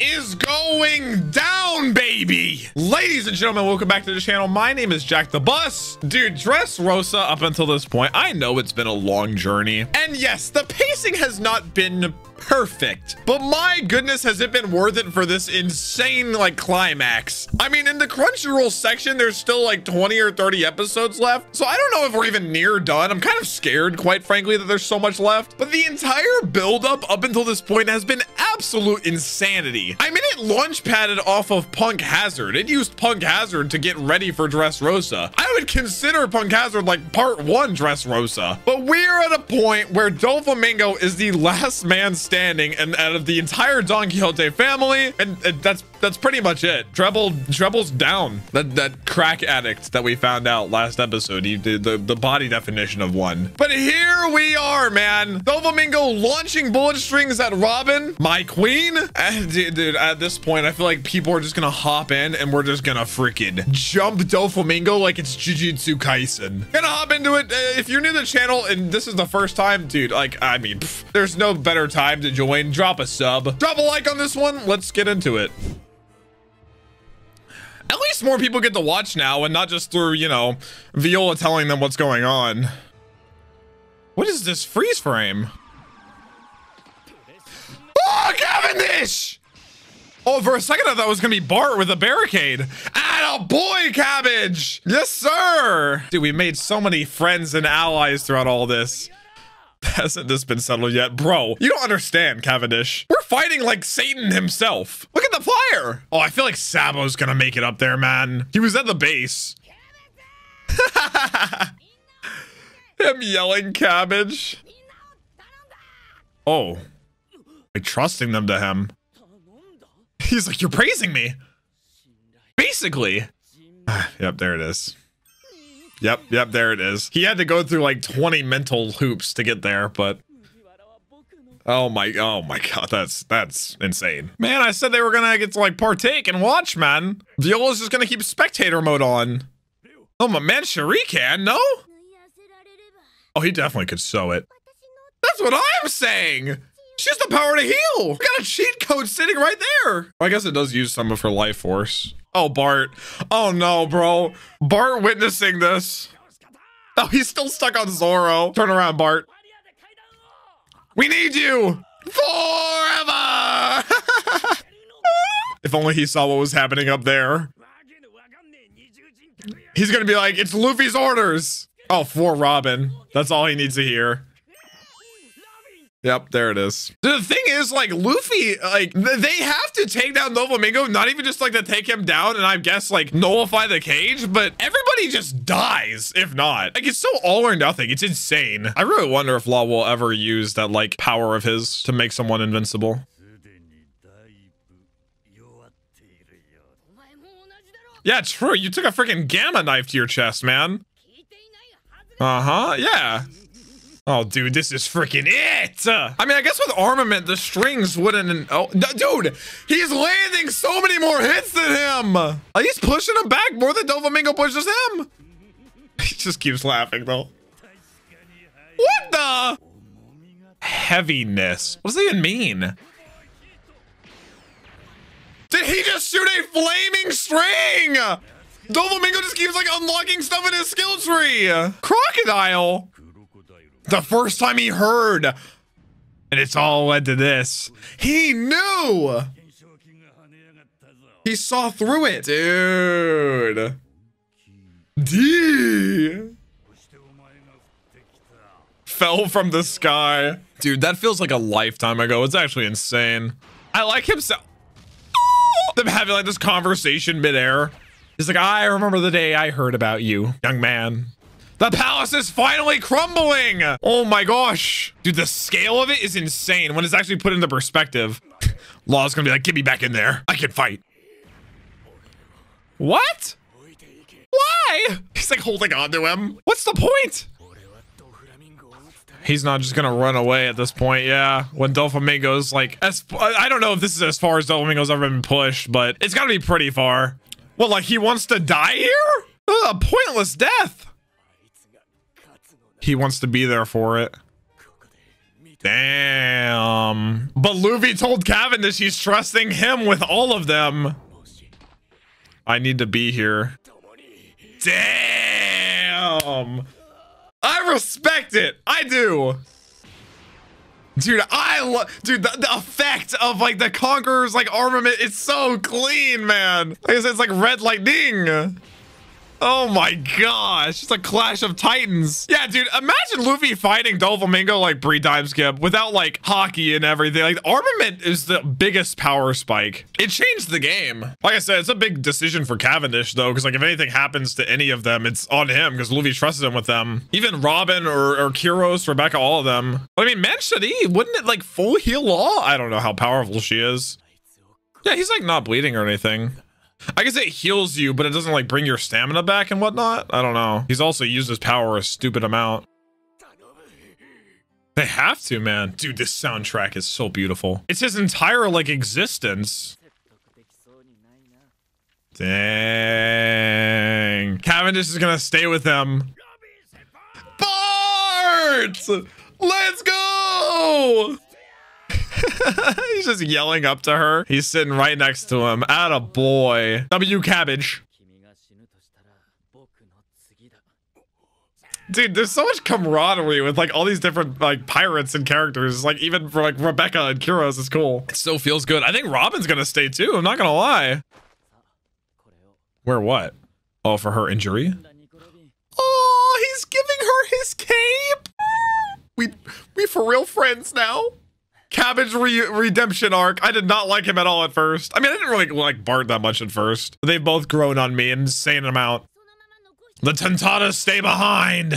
is going down, baby? Ladies and gentlemen, welcome back to the channel. My name is Jack the Bus. Dude, Dressrosa up until this point, I know it's been a long journey. And yes, the pacing has not been perfect, but my goodness, has it been worth it for this insane like climax. I mean, in the Crunchyroll section, there's still like 20 or 30 episodes left, so I don't know if we're even near done. I'm kind of scared, quite frankly, that there's so much left, but the entire buildup up until this point has been absolute insanity. I mean, it launch padded off of Punk Hazard. It used Punk Hazard to get ready for Dressrosa. I would consider Punk Hazard like part 1 Dressrosa, but we're at a point where Doflamingo is the last man standing, and out of the entire Don Quixote family, and that's pretty much it. Trebol's down. That crack addict that we found out last episode, he did the body definition of one. But here we are, man. Doflamingo launching bullet strings at Robin, my queen. Dude, at this point, I feel like people are just gonna hop in and we're just gonna freaking jump Doflamingo like it's Jujutsu Kaisen. Gonna hop into it. If you're new to the channel and this is the first time, dude, like, I mean, there's no better time to join. Drop a sub, drop a like on this one. Let's get into it. At least more people get to watch now and not just through, you know, Viola telling them what's going on. What is this freeze frame? Oh, Cavendish! Oh, for a second I thought it was gonna be Bart with a barricade. Atta boy, Cabbage! Yes, sir! Dude, we made so many friends and allies throughout all this. Hasn't this been settled yet? Bro, you don't understand, Cavendish. We're fighting like Satan himself. Look at the fire. Oh, I feel like Sabo's gonna make it up there, man. He was at the base. Him yelling Cabbage. Oh, like trusting them to him. He's like, you're praising me. Basically. Yep, there it is. Yep, there it is. He had to go through like 20 mental hoops to get there, but oh my god, that's insane. Man, I said they were gonna get to like partake and watch, man. Viola's just gonna keep spectator mode on. Oh, my man Shuriken, no? Oh, he definitely could sew it. That's what I'm saying! She has the power to heal! We got a cheat code sitting right there! Well, I guess it does use some of her life force. Oh, Bart. Oh, no, bro. Bart witnessing this. Oh, he's still stuck on Zoro. Turn around, Bart. We need you forever. If only he saw what was happening up there. He's going to be like, it's Luffy's orders. Oh, for Robin. That's all he needs to hear. Yep, there it is. The thing is, like, Luffy, like, they have to take down Doflamingo, not even just, like, to take him down and I guess, like, nullify the cage, but everybody just dies, if not. Like, it's so all or nothing. It's insane. I really wonder if Law will ever use that, like, power of his to make someone invincible. Yeah, true. You took a freaking gamma knife to your chest, man. Uh-huh, yeah. Oh, dude, this is freaking it. I mean, I guess with armament, the strings wouldn't... Oh, dude, he's landing so many more hits than him. He's pushing him back more than Doflamingo pushes him. He just keeps laughing, though. What the? Heaviness. What does that even mean? Did he just shoot a flaming string? Doflamingo just keeps, like, unlocking stuff in his skill tree. Crocodile. The first time he heard, and it's all led to this. He knew. He saw through it. Dude. D fell from the sky. Dude, that feels like a lifetime ago. It's actually insane. I like himself. Them having like this conversation midair. He's like, I remember the day I heard about you, young man. The palace is finally crumbling. Oh my gosh. Dude, the scale of it is insane when it's actually put into perspective. Law's gonna be like, get me back in there. I can fight. What? Why? He's like holding on to him. What's the point? He's not just gonna run away at this point. Yeah, when Doflamingo's like, I don't know if this is as far as Doflamingo's ever been pushed, but it's gotta be pretty far. Well, like he wants to die here? A pointless death. He wants to be there for it. to. Damn. But Luffy told Cavendish he's trusting him with all of them. I need to be here. Damn. I respect it. I do. Dude, I love, dude, the effect of like the Conqueror's like armament is so clean, man. Like I said, it's like red lightning. Oh my gosh, it's a clash of titans. Yeah, dude, imagine Luffy fighting Doflamingo like pre-time skip without like hockey and everything. Like armament is the biggest power spike. It changed the game. Like I said, it's a big decision for Cavendish though, because like if anything happens to any of them, it's on him because Luffy trusted him with them. Even Robin or Kuros, Rebecca, all of them. But, I mean, man should he, wouldn't it like full heal Law? I don't know how powerful she is. Yeah, he's like not bleeding or anything. I guess it heals you, but it doesn't like bring your stamina back and whatnot. I don't know. He's also used his power a stupid amount. They have to, man. Dude, this soundtrack is so beautiful. It's his entire like existence. Dang. Cavendish is gonna stay with them. Bart! Let's go! He's just yelling up to her. He's sitting right next to him. Atta boy. W cabbage. Dude, there's so much camaraderie with like all these different like pirates and characters. Like even for like Rebecca and Kuros is cool. It still feels good. I think Robin's gonna stay too. I'm not gonna lie. Where what? Oh, for her injury? Oh, he's giving her his cape. We for real friends now. Cabbage redemption arc. I did not like him at all at first. I mean, I didn't really like Bart that much at first. They've both grown on me an insane amount. The Tentadas stay behind.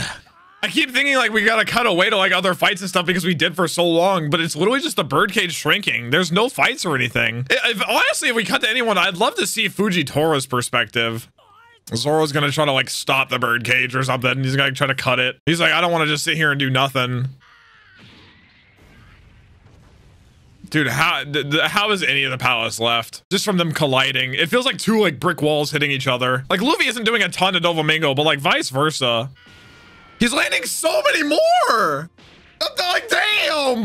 I keep thinking like we gotta cut away to like other fights and stuff because we did for so long, but it's literally just the birdcage shrinking. There's no fights or anything. Honestly, if we cut to anyone, I'd love to see Fujitora's perspective. Zoro's gonna try to like stop the birdcage or something. He's gonna like, try to cut it. He's like, I don't want to just sit here and do nothing. Dude, how is any of the palace left? Just from them colliding. It feels like two like brick walls hitting each other. Like Luffy isn't doing a ton to Doflamingo, but like vice versa. He's landing so many more. I'm like, damn. Oh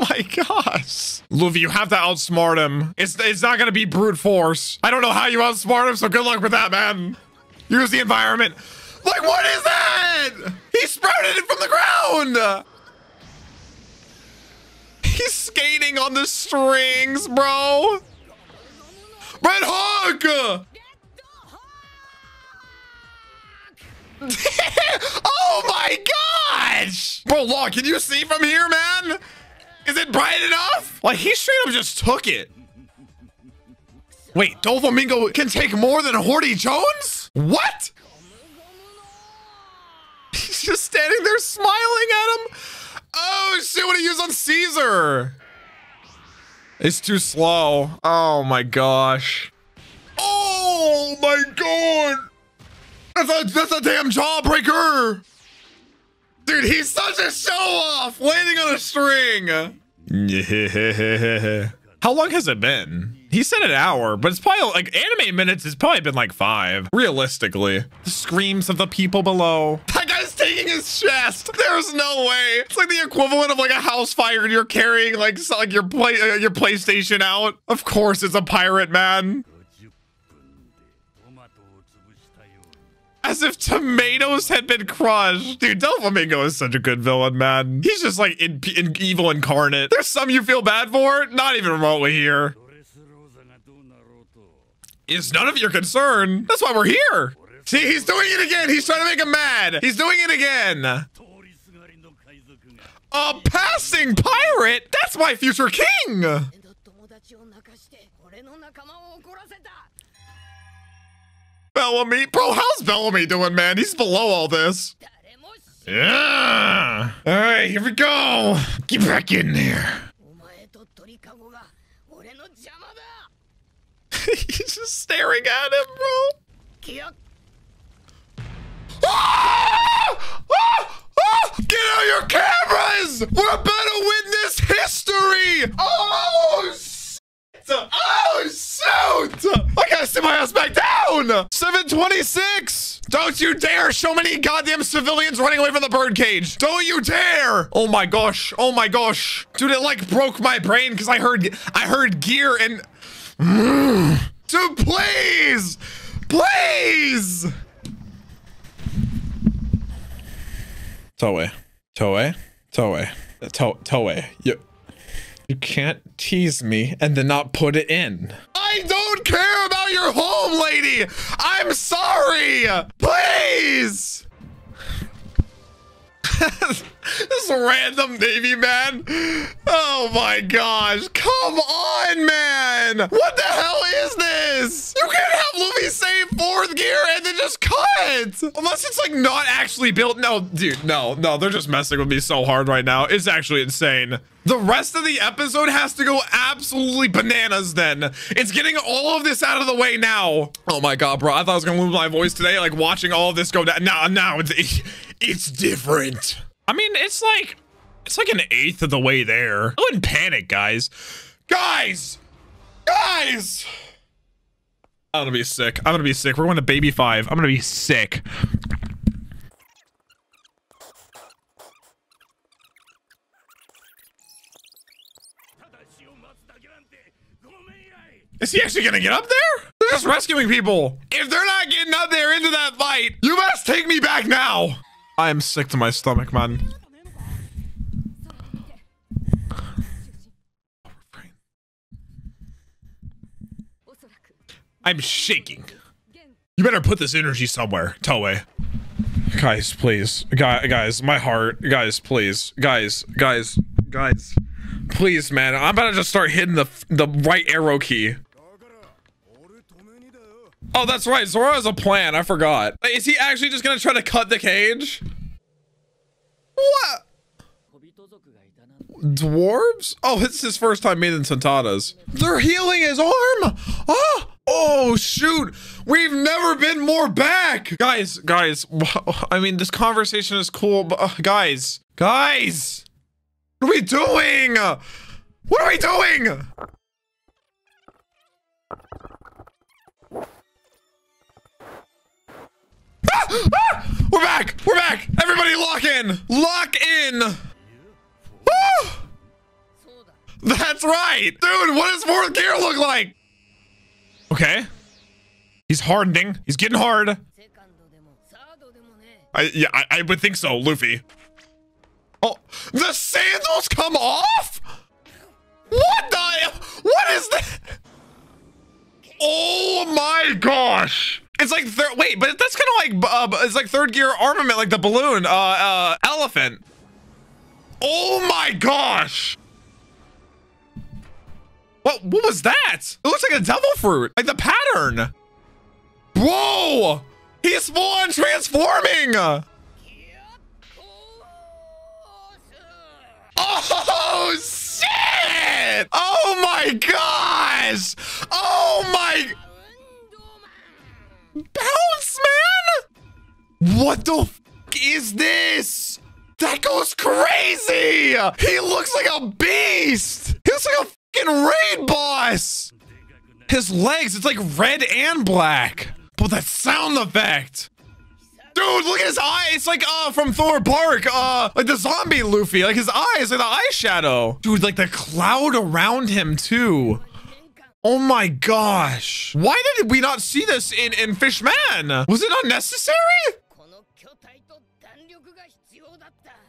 my gosh. Luffy, you have to outsmart him. It's not gonna be brute force. I don't know how you outsmart him, so good luck with that, man. Use the environment. Like, what is that? He sprouted it from the ground. He's skating on the strings, bro. Red Hawk! Oh my gosh! Bro, Law, can you see from here, man? Is it bright enough? Like, he straight up just took it. Wait, Doflamingo can take more than Hordy Jones? What? He's just standing there smiling at him. Oh shit, what do you use on Caesar? It's too slow. Oh my gosh. Oh my god. That's a damn jawbreaker. Dude, he's such a show off, landing on a string. Yeah. How long has it been? He said an hour, but it's probably like anime minutes. It's probably been like 5. Realistically, the screams of the people below. That guy's taking his chest. There's no way. It's like the equivalent of like a house fire and you're carrying like your PlayStation out. Of course, it's a pirate, man. As if tomatoes had been crushed. Dude, Doflamingo is such a good villain, man. He's just like in evil incarnate. There's some you feel bad for, not even remotely here. It's none of your concern. That's why we're here. See, he's doing it again. He's trying to make him mad. He's doing it again. A passing pirate? That's my future king. Bellamy? Bro, how's Bellamy doing, man? He's below all this. Yeah. All right, here we go. Get back in there. He's just staring at him, bro. Ah! Ah! Ah! Get out your cameras! We're about to witness history! Oh, shit! Oh, shoot! I gotta sit my ass back down! down! 726! Don't you dare! So many goddamn civilians running away from the birdcage! Don't you dare! Oh my gosh! Oh my gosh! Dude, it like broke my brain because I heard gear and... Dude, please! Please! Toei. You can't tease me and then not put it in. I don't care about your home, lady! I'm sorry! Please! This random Navy man. Oh my gosh. Come on, man! What the hell is this? You can't have Luffy save 4th gear and then just cut! Unless it's like not actually built. No, dude, no. They're just messing with me so hard right now. It's actually insane. The rest of the episode has to go absolutely bananas then. It's getting all of this out of the way now. Oh my God, bro. I thought I was gonna lose my voice today, like watching all of this go down. No, it's different. I mean, it's like 1/8 of the way there. I wouldn't panic, guys. Guys! I'm gonna be sick. We're going to baby 5. I'm gonna be sick. Is he actually gonna get up there? They're just rescuing people. If they're not getting up there into that fight, you must take me back now. I am sick to my stomach, man. I'm shaking. You better put this energy somewhere, Toei. Guys, please. Guys, my heart. Guys, please. Guys. Please, man. I'm about to just start hitting the right arrow key. Oh, that's right. Zoro has a plan. I forgot. Is he actually just gonna try to cut the cage? What? Dwarves? Oh, it's his first time meeting Tentadas. They're healing his arm. Oh, shoot. We've never been more back. Guys. I mean, this conversation is cool, but guys. What are we doing? What are we doing? Ah! We're back! Everybody lock in! Ah! That's right! Dude, what does 4th gear look like? Okay. He's hardening. He's getting hard. I would think so, Luffy. Oh, the sandals come off? What is that? Oh my gosh! It's like wait, but that's kind of like it's like 3rd gear armament, like the balloon elephant. Oh my gosh! What was that? It looks like a devil fruit, like the pattern. Whoa! He's full on transforming. Oh shit! Oh my gosh! Oh my. Bounce, man! What the f is this? That goes crazy! He looks like a beast! He looks like a fucking raid boss! His legs, it's like red and black. But that sound effect! Dude, look at his eye! It's like, from Thor Park, like the zombie Luffy. Like his eyes, like the eyeshadow. Dude, like the cloud around him, too. Oh my gosh. Why did we not see this in Fishman? Was it unnecessary?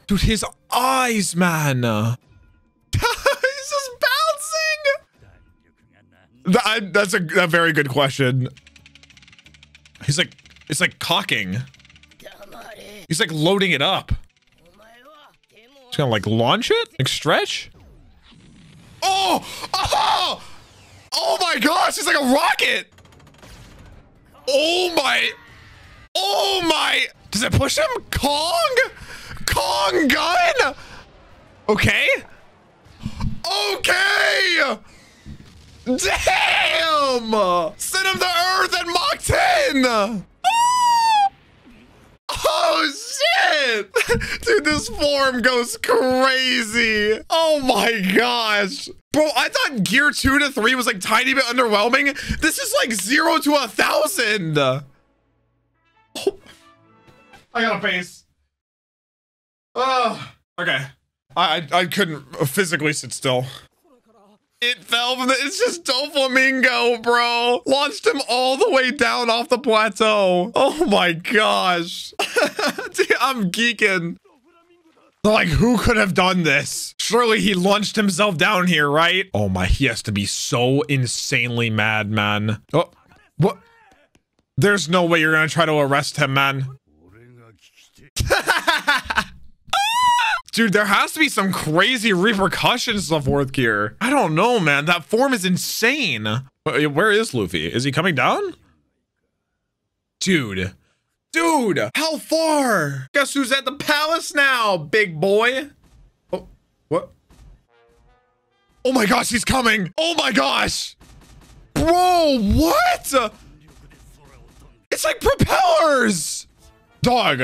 Dude, his eyes, man. He's just bouncing. That's a very good question. He's like, it's like cocking. He's like loading it up. He's gonna like launch it? Like stretch? Oh! Oh my gosh, it's like a rocket! Oh my! Does it push him? Kong gun? Okay! Damn! Send him to Earth and Mach 10! Oh shit! it. Dude, this form goes crazy. Oh my gosh. Bro, I thought gear 2 to 3 was like tiny bit underwhelming. This is like 0 to 1,000. Oh. I got a pace. Oh, okay. I couldn't physically sit still. It fell from the, it's just Doflamingo, bro. Launched him all the way down off the plateau. Oh my gosh. Dude, I'm geeking. Like, who could have done this? Surely he launched himself down here, right? Oh my, he has to be so insanely mad, man. Oh, what? There's no way you're gonna try to arrest him, man. Dude, there has to be some crazy repercussions of 4th gear. I don't know, man. That form is insane. Where is Luffy? Is he coming down? Dude. Dude, how far? Guess who's at the palace now, big boy? Oh, what? Oh my gosh, he's coming. Oh my gosh. Bro, what? It's like propellers. Dog.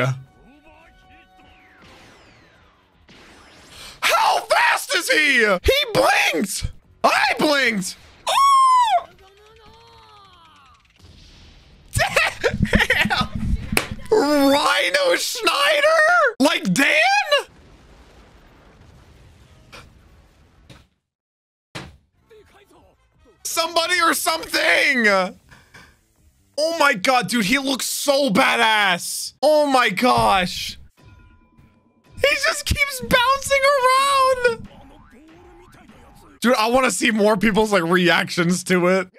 How fast is he? He blinked. I blinked. Oh! Damn. Rhino Schneider? Like Dan? Somebody or something. Oh my God, dude. He looks so badass. Oh my gosh. He just keeps bouncing around. Dude, I want to see more people's like reactions to it.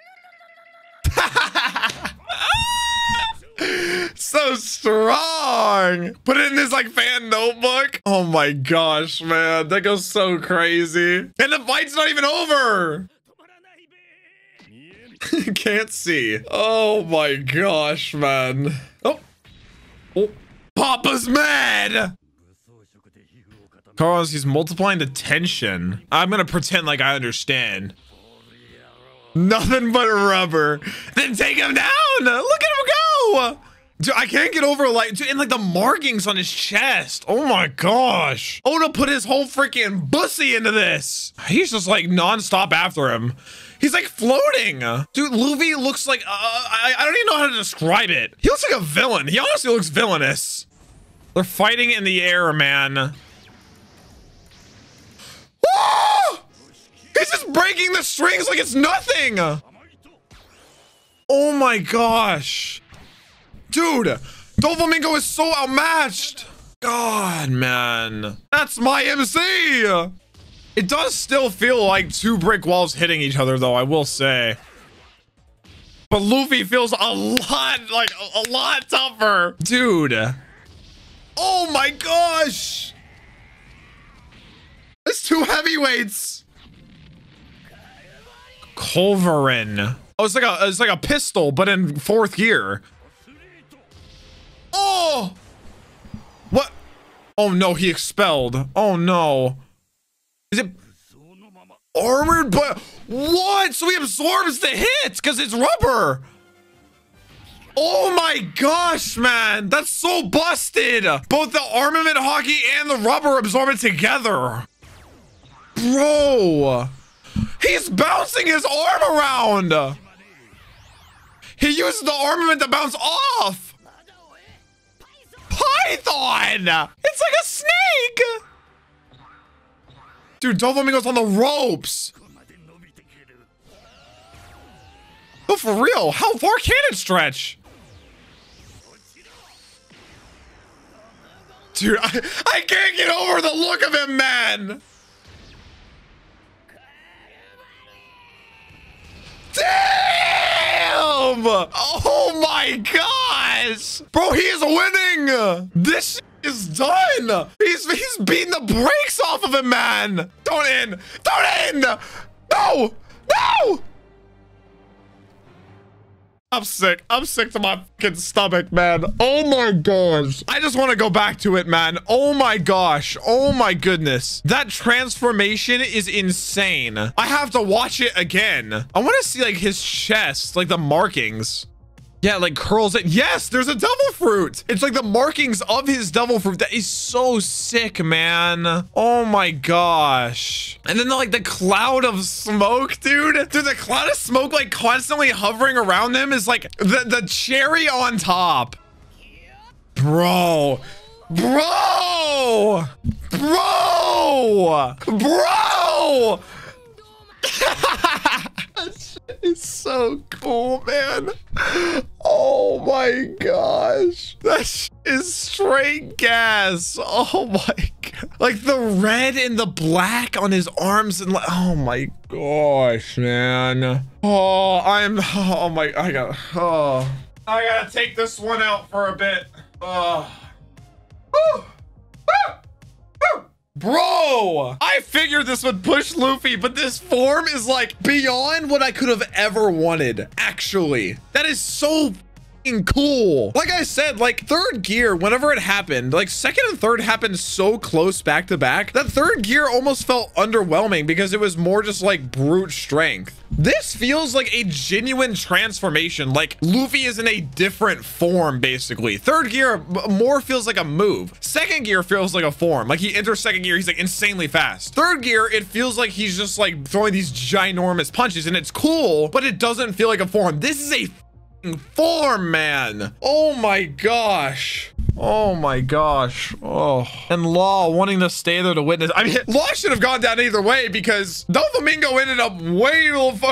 So strong. Put it in this like fan notebook. Oh my gosh, man. That goes so crazy. And the fight's not even over. Can't see. Oh my gosh, man. Oh. Oh. Papa's mad. Kuros, he's multiplying the tension. I'm gonna pretend like I understand. Nothing but rubber. Then take him down. Look at him go. Dude, I can't get over like, dude, and like the markings on his chest. Oh my gosh. Oda put his whole freaking bussy into this. He's just like nonstop after him. He's like floating. Dude, Luffy looks like, I don't even know how to describe it. He looks like a villain. He honestly looks villainous. They're fighting in the air, man. He's just breaking the strings like it's nothing. Oh my gosh. Dude, Doflamingo is so outmatched. God, man. That's my MC. It does still feel like 2 brick walls hitting each other, though, I will say. But Luffy feels a lot tougher. Dude. Oh my gosh. It's 2 heavyweights. Culverin. Oh, it's like a pistol, but in 4th gear. Oh, what? Oh no, he expelled. Oh no, is it armored? But what? So he absorbs the hits because it's rubber. Oh my gosh, man, that's so busted. Both the armament hockey and the rubber absorb it together, bro. He's bouncing his arm around. He uses the armament to bounce off. Python. It's like a snake. Dude, Doflamingo's on the ropes. Oh, for real. How far can it stretch? Dude, I can't get over the look of him, man. Damn! Oh my gosh! Bro, he is winning! This is done! He's beating the brakes off of him, man! Don't end! Don't end! No! No! I'm sick. I'm sick to my fucking stomach, man. Oh my gosh. I just want to go back to it, man. Oh my gosh. Oh my goodness. That transformation is insane. I have to watch it again. I want to see like his chest, like the markings. Yeah, like curls it. Yes, there's a devil fruit. It's like the markings of his devil fruit. That is so sick, man. Oh my gosh. And then like the cloud of smoke, dude. Dude, the cloud of smoke like constantly hovering around them is like the cherry on top. Bro. Bro. Bro. Bro. It's so cool, man. Oh my gosh, that shit is straight gas. Oh my god, like the red and the black on his arms and like, oh my gosh, man. Oh, I'm, oh my, I gotta take this one out for a bit. Woo! Woo! Bro, I figured this would push Luffy, but this form is like beyond what I could have ever wanted. Actually, that is so cool. Like I said, like Third Gear, whenever it happened, like second and third happened so close back to back that Third Gear almost felt underwhelming because it was more just like brute strength. This feels like a genuine transformation. Like Luffy is in a different form, basically. Third Gear more feels like a move. Second Gear feels like a form. Like he enters Second Gear, he's like insanely fast. Third Gear, it feels like he's just like throwing these ginormous punches, and it's cool, but it doesn't feel like a form. This is a form, man. Oh my gosh. Oh my gosh. Oh, and Law wanting to stay there to witness. I mean, Law should have gone down either way because Doflamingo ended up way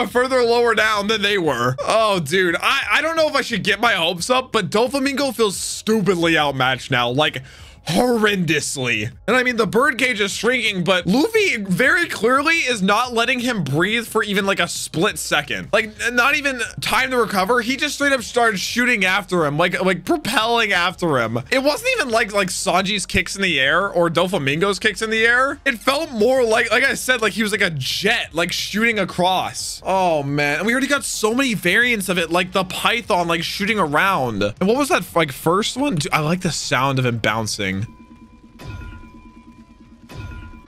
further lower down than they were. Oh, dude, I don't know if I should get my hopes up, but Doflamingo feels stupidly outmatched now. Like, horrendously. And I mean, the birdcage is shrinking, but Luffy very clearly is not letting him breathe for even like a split second. Like, not even time to recover. He just straight up started shooting after him, like propelling after him. It wasn't even like Sanji's kicks in the air or Doflamingo's kicks in the air. It felt more like I said, like he was like a jet, like shooting across. Oh man. And we already got so many variants of it, like the python, like shooting around. And what was that like first one? Dude, I like the sound of him bouncing.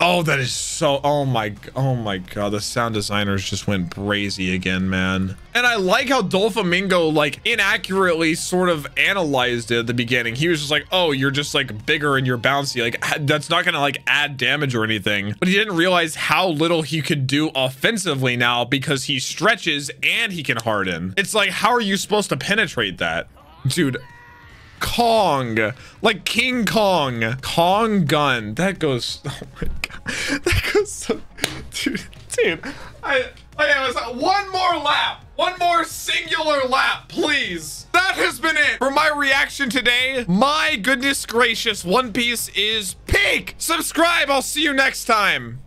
Oh, that is so, oh my god, the sound designers just went crazy again, man. And I like how Doflamingo like inaccurately sort of analyzed it at the beginning. He was just like, oh, you're just like bigger and you're bouncy, like that's not gonna like add damage or anything, but he didn't realize how little he could do offensively now because he stretches and he can harden. It's like, how are you supposed to penetrate that, dude? Kong, like King Kong, Kong gun. That goes, oh my god, that goes so, dude, I was one more lap, one more singular lap, please. That has been it for my reaction today. My goodness gracious, One Piece is peak. Subscribe, I'll see you next time.